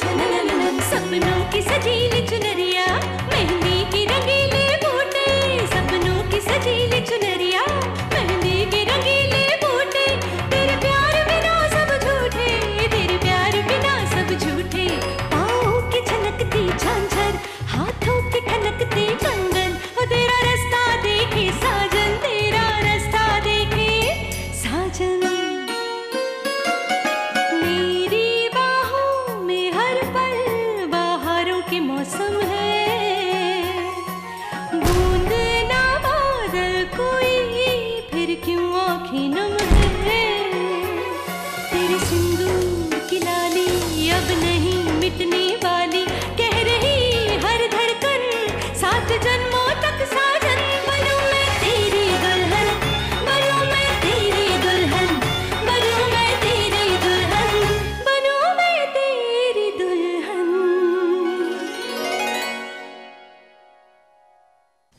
सपनों की सजीली चुनरिया, मेहंदी की रंगीले बूटे। सपनों की सजीली चुनरिया, मेहंदी की रंगीले बूटे। तेरे प्यार बिना सब झूठे, तेरे प्यार बिना सब झूठे। पाँव की छनकती झांझर, हाथों की ठनकती कंगन। ओ तेरा रास्ता देखे साजन, तेरा रास्ता देखे साजन।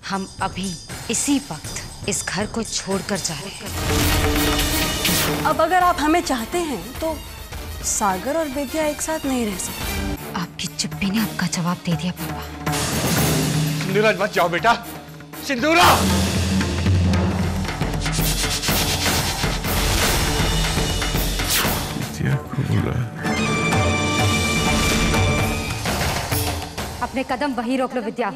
हम अभी इसी वक्त इस घर को छोड़कर जा रहे हैं। अब अगर आप हमें चाहते हैं तो सागर और विद्या एक साथ नहीं रह सकते। आपकी चुप्पी ने आपका जवाब दे दिया पापा। सिंदूरा मत जाओ बेटा, सिंदूरा। अपने कदम वहीं रोक लो विद्या।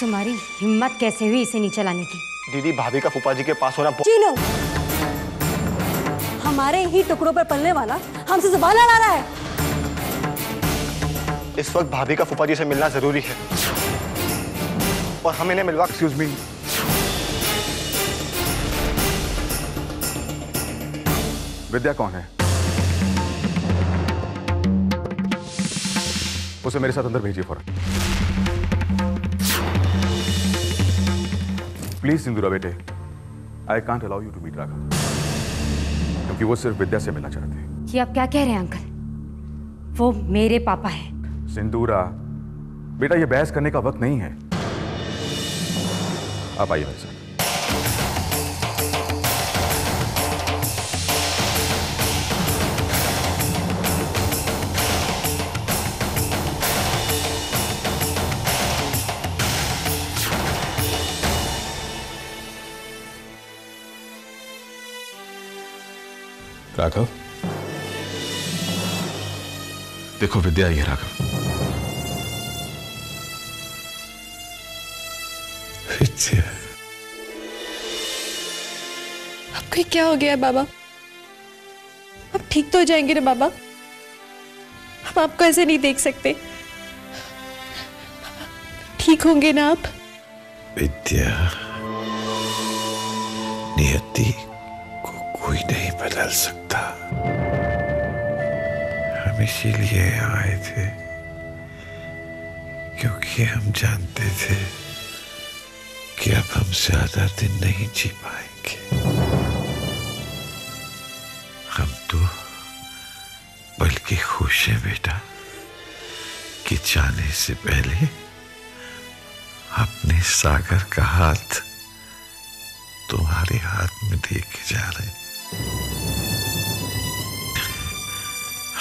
तुम्हारी हिम्मत कैसे हुई इसे नीचे लाने की? दीदी, भाभी का फूफा जी के पास होना। चीनू, हमारे ही टुकड़ों पर पलने वाला हमसे जुबान लड़ा रहा है। इस वक्त भाभी का फूफा जी से मिलना जरूरी है और हम इन्हें मिलवा। Excuse me. विद्या कौन है? उसे मेरे साथ अंदर भेजिए फौरन। प्लीज सिंदूरा बेटे, I can't allow you to meet Raghav, क्योंकि वो सिर्फ विद्या से मिलना चाहते हैं। कि आप क्या कह रहे हैं अंकल? वो मेरे पापा हैं। सिंदूरा बेटा, ये बहस करने का वक्त नहीं है। आप आइए मेरे राघव। देखो विद्या आई है राघव। विद्या, आपको क्या हो गया है बाबा? आप ठीक तो हो जाएंगे ना बाबा? हम आपको ऐसे नहीं देख सकते। ठीक होंगे ना आप? विद्या, नियति कोई नहीं बदल सकता। हम इसीलिए आए थे क्योंकि हम जानते थे कि अब हम ज्यादा दिन नहीं जी पाएंगे। हम तो बल्कि खुश हैं बेटा कि जाने से पहले अपने सागर का हाथ तुम्हारे हाथ में दे के जा रहे हैं।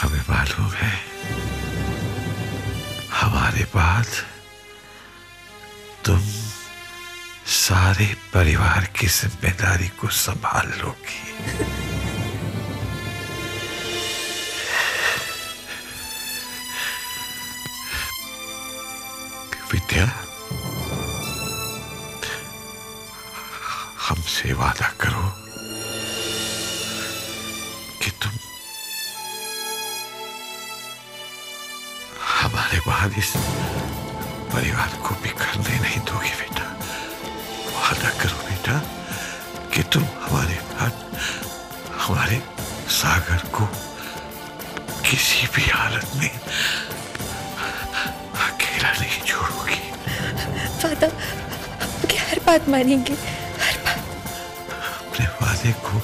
हमें मालूम है हमारे बाद तुम सारे परिवार की जिम्मेदारी को संभाल लोगी। विद्या, हमसे वादा करो कि तुम हमारे बाद इस परिवार को बिखरने नहीं दोगे। बेटा वादा करो बेटा कि तुम हमारे बाद हमारे सागर को किसी भी हालत में अकेला नहीं छोड़ोगी। फादर, आपकी हर बात मानेंगे, हर बात। अपने वादे को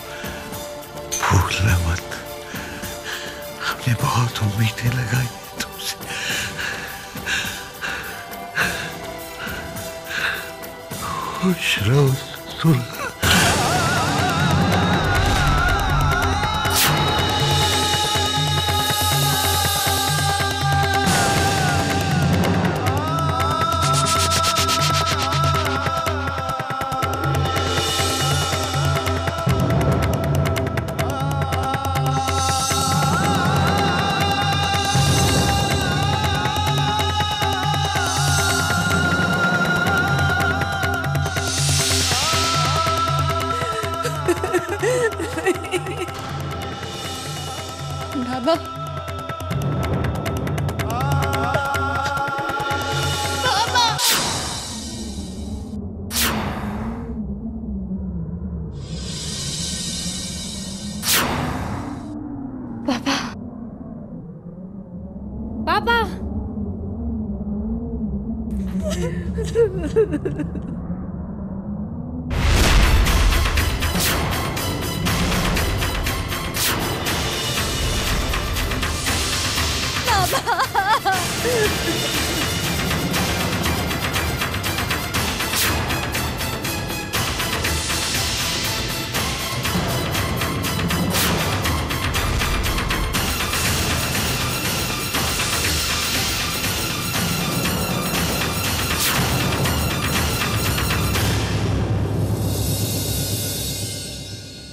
भूलना मत। हमने बहुत उम्मीदें लगाई तुमसे खुश। वक्त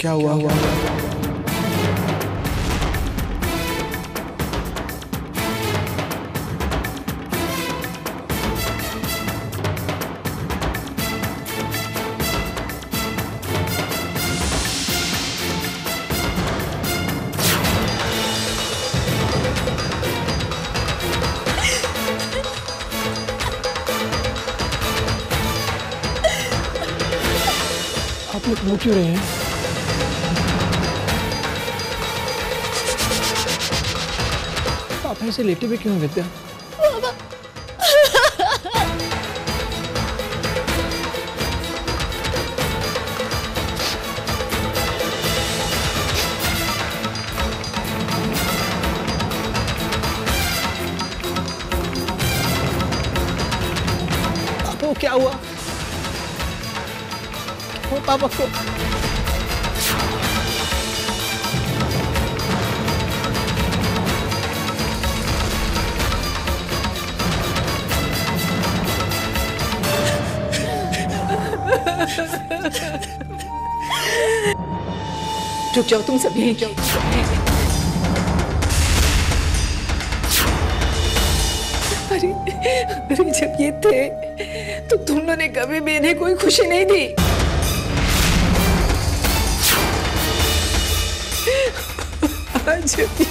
क्या हुआ हुआ? आप लोग रो क्यों रहे हैं? ऐसे लेटे हुए क्यों विद्या? पापा क्या हुआ? वो पापा को रुक जाओ तुम सब यहीं जाओ। अरे जब ये थे तो तुम लोगों ने कभी भी इन्हें कोई खुशी नहीं दी। आज भी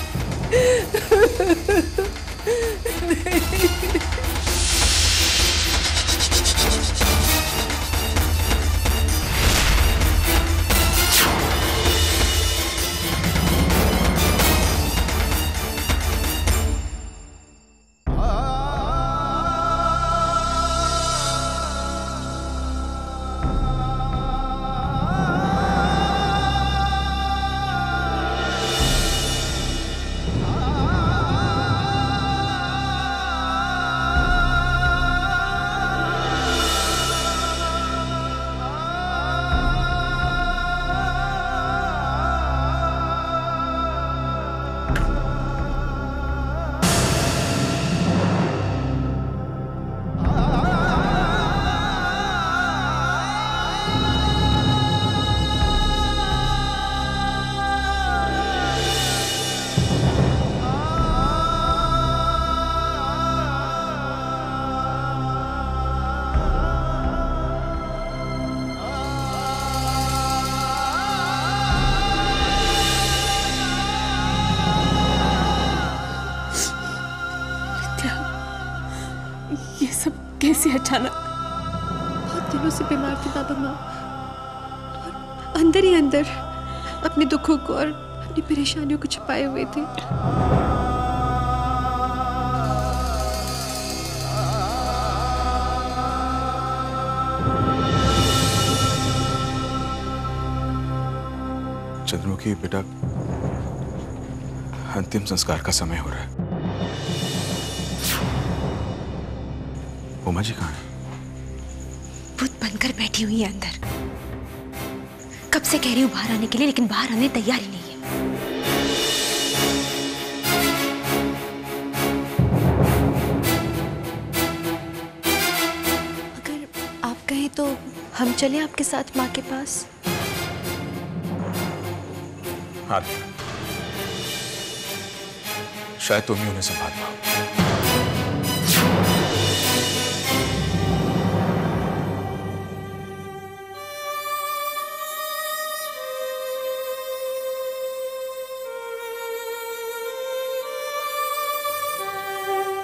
अचानक बहुत दिनों से बीमार थे बाबा माँ, और अंदर ही अंदर अपने दुखों को और अपनी परेशानियों को छुपाए हुए थे। चंद्रमुखी बेटा, अंतिम संस्कार का समय हो रहा है। उमा जी कहाँ है? भूत बनकर बैठी हुई है अंदर। कब से कह रही हूँ बाहर आने के लिए, लेकिन बाहर आने तैयार ही नहीं है। अगर आप कहें तो हम चलें आपके साथ माँ के पास। हाँ, शायद तुम ही उन्हें संभाल पाओ।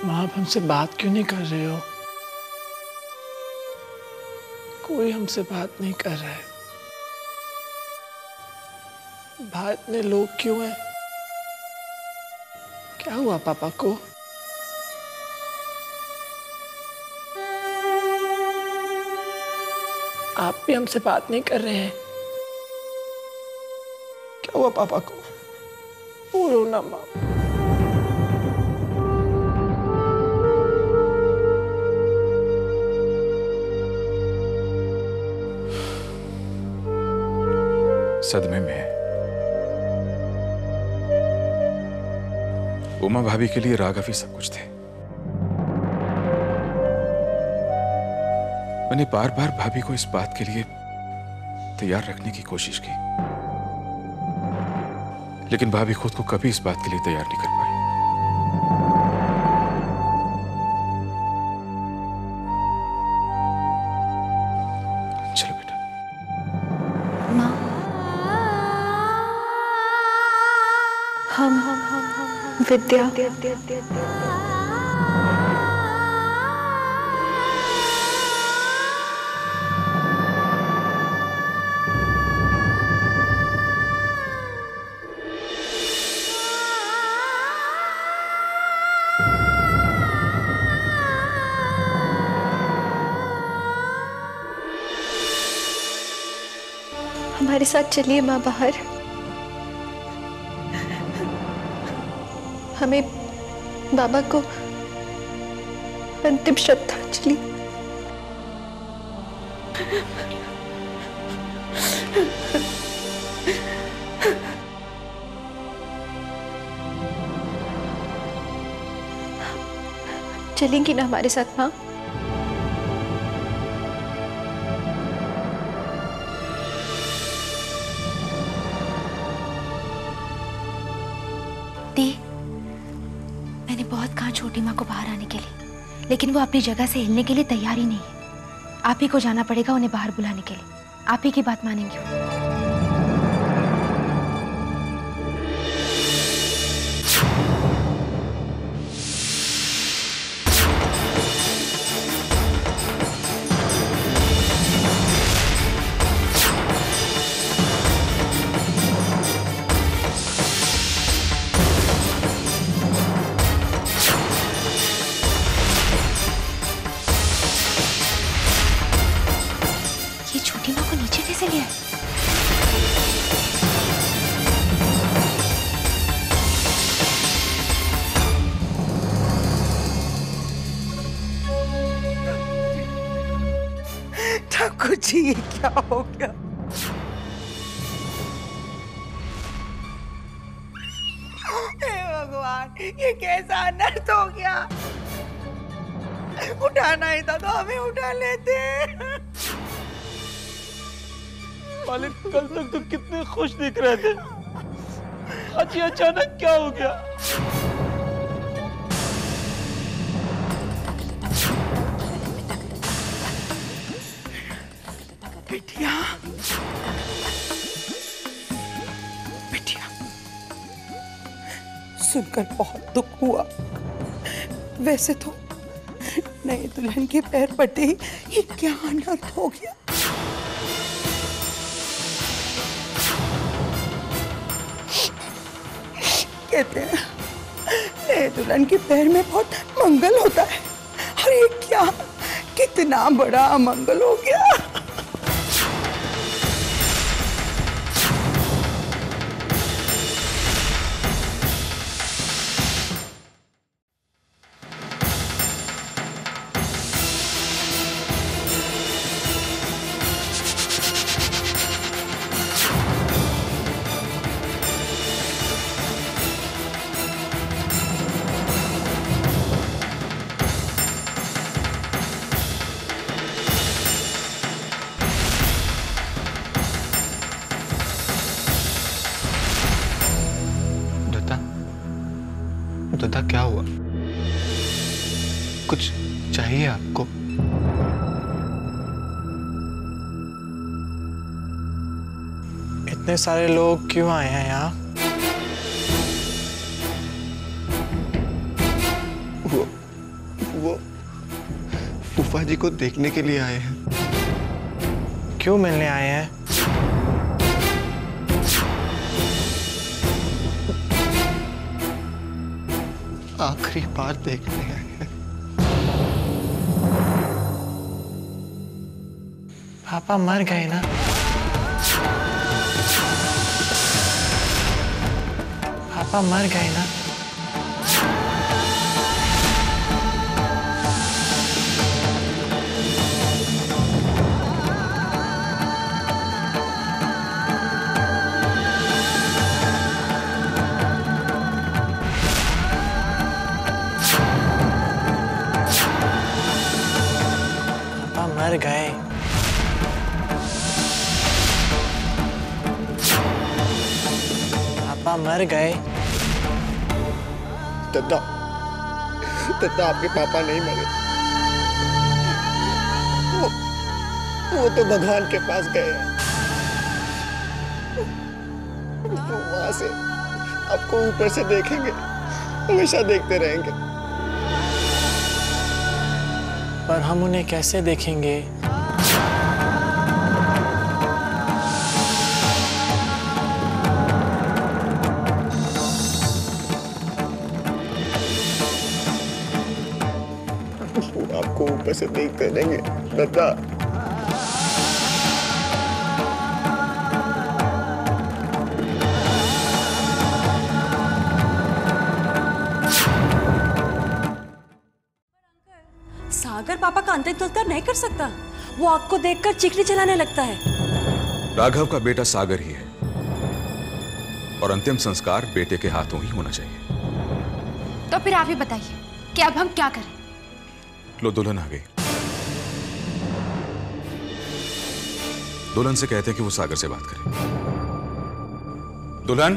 माँ, आप हमसे बात क्यों नहीं कर रहे हो? कोई हमसे बात नहीं कर रहा है। भारत में लोग क्यों हैं? क्या हुआ पापा को? आप भी हमसे बात नहीं कर रहे हैं। क्या हुआ पापा को? बोलो ना माँ। सदमे में उमा भाभी के लिए राघव ही सब कुछ थे। मैंने बार बार भाभी को इस बात के लिए तैयार रखने की कोशिश की, लेकिन भाभी खुद को कभी इस बात के लिए तैयार नहीं कर पाई। विद्या हमारे साथ चलिए माँ, बाहर हमें बाबा को अंतिम श्रद्धांजलि चलेंगी ना हमारे साथ माँ? छोटी माँ को बाहर आने के लिए, लेकिन वो अपनी जगह से हिलने के लिए तैयार ही नहीं है। आप ही को जाना पड़ेगा उन्हें बाहर बुलाने के लिए। आप ही की बात मानेंगे। ये क्या हो गया? हे भगवान, ये कैसा अनर्थ हो गया? उठाना ही था तो हमें उठा लेते। मालिक, कल तक तो कितने खुश दिख रहे थे, आज ये अचानक क्या हो गया? बिटिया, बिटिया, सुनकर बहुत दुख हुआ। वैसे तो नए दुल्हन के पैर पटे, ये क्या अनर्थ हो गया? कहते हैं नए दुल्हन के पैर में बहुत मंगल होता है, और ये क्या, कितना बड़ा अमंगल हो गया। क्या हुआ? कुछ चाहिए आपको? इतने सारे लोग क्यों आए हैं यहाँ? फूफा जी को देखने के लिए आए हैं। क्यों मिलने आए हैं? आखिरी बार देखने आए हैं। पापा मर गए ना? पापा मर गए ना? गए पापा मर गए। दद्दा आपके पापा नहीं मरे, वो तो भगवान के पास गए हैं। वो वहां से आपको ऊपर से देखेंगे, हमेशा देखते रहेंगे। पर हम उन्हें कैसे देखेंगे? आपको ऊपर से देखते रहेंगे दद्दा। सागर पापा का अंतिम संस्कार नहीं कर सकता, वो आग को देखकर चिखली चलाने लगता है। राघव का बेटा सागर ही है और अंतिम संस्कार बेटे के हाथों ही होना चाहिए। तो फिर आप ही बताइए कि अब हम क्या करें? लो दुल्हन आ गई, दुल्हन से कहते हैं कि वो सागर से बात करे। दुल्हन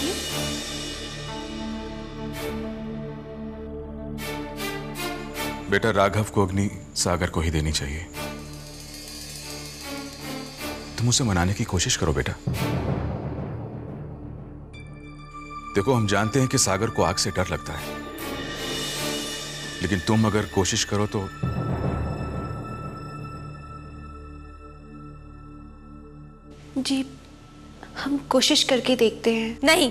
जी? बेटा, राघव को अग्नि सागर को ही देनी चाहिए। तुम उसे मनाने की कोशिश करो बेटा। देखो, हम जानते हैं कि सागर को आग से डर लगता है, लेकिन तुम अगर कोशिश करो तो जी हम कोशिश करके देखते हैं। नहीं,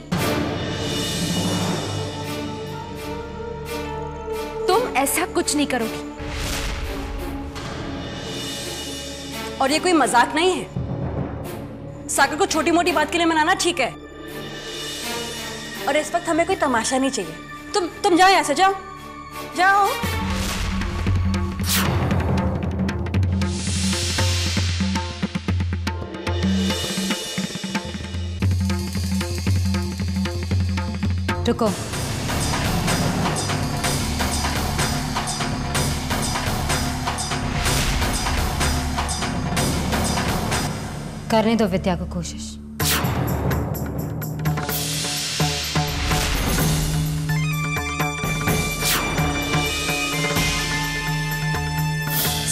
ऐसा कुछ नहीं करोगी। और ये कोई मजाक नहीं है। सागर को छोटी मोटी बात के लिए मनाना ठीक है, और इस वक्त हमें कोई तमाशा नहीं चाहिए। तुम जाओ यहाँ से, जाओ जाओ। रुको, करने दो विद्या को कोशिश।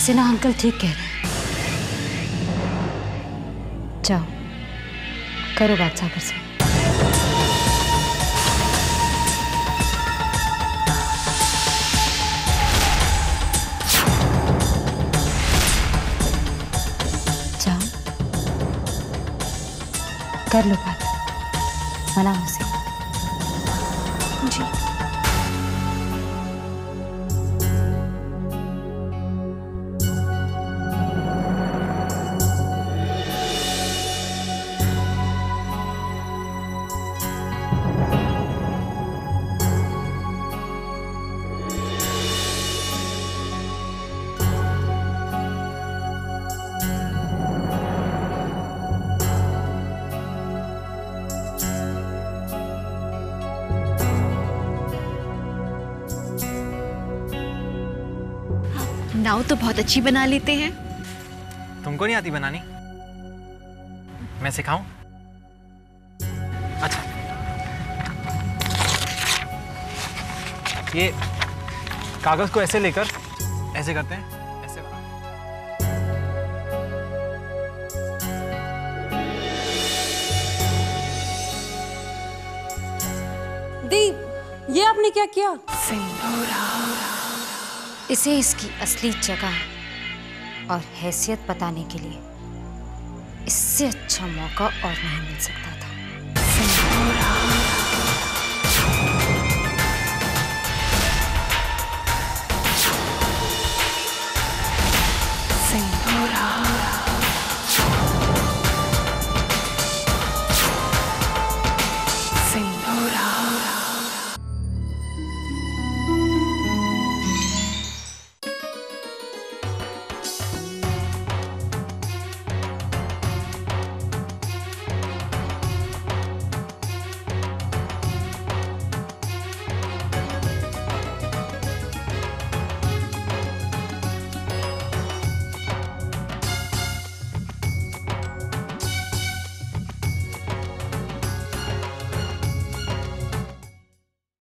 सिन्हा अंकल ठीक कह रहे हैं। जाओ, करो बात सागर से। कर लो बात, मना उसे। जी नाव तो बहुत अच्छी बना लेते हैं। तुमको नहीं आती बनानी? मैं सिखाऊं? अच्छा, ये कागज को ऐसे लेकर ऐसे करते हैं, ऐसे बनाते हैं। दी, ये आपने क्या किया? सिंदूरा, इसे इसकी असली जगह और हैसियत बताने के लिए इससे अच्छा मौका और नहीं मिल सकता।